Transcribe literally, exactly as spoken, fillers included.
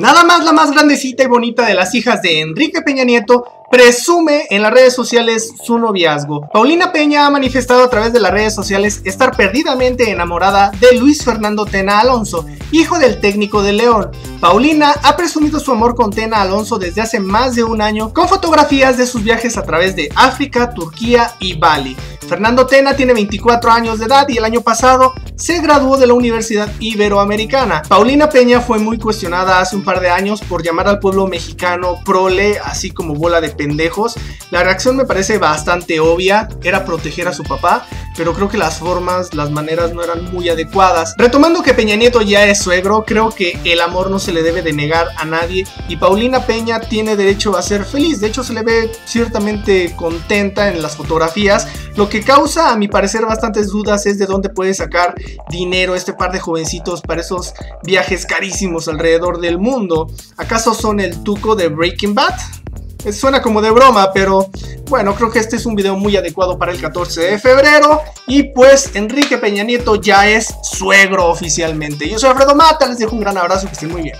Nada más la más grandecita y bonita de las hijas de Enrique Peña Nieto presume en las redes sociales su noviazgo. Paulina Peña ha manifestado a través de las redes sociales estar perdidamente enamorada de Luis Fernando Tena Alonso, hijo del técnico de León. Paulina ha presumido su amor con Tena Alonso desde hace más de un año con fotografías de sus viajes a través de África, Turquía y Bali. Fernando Tena tiene veinticuatro años de edad y el año pasado se graduó de la Universidad Iberoamericana. Paulina Peña fue muy cuestionada hace un par de años por llamar al pueblo mexicano prole, así como bola de pendejos. La reacción me parece bastante obvia, era proteger a su papá, pero creo que las formas, las maneras no eran muy adecuadas. Retomando que Peña Nieto ya es suegro, creo que el amor no se le debe de negar a nadie y Paulina Peña tiene derecho a ser feliz. De hecho, se le ve ciertamente contenta en las fotografías. Lo que causa, a mi parecer, bastantes dudas es de dónde puede sacar dinero este par de jovencitos para esos viajes carísimos alrededor del mundo. ¿Acaso son el tuco de Breaking Bad? Suena como de broma, pero bueno, creo que este es un video muy adecuado para el catorce de febrero. Y pues Enrique Peña Nieto ya es suegro oficialmente. Yo soy Alfredo Matta, les dejo un gran abrazo, que estén muy bien.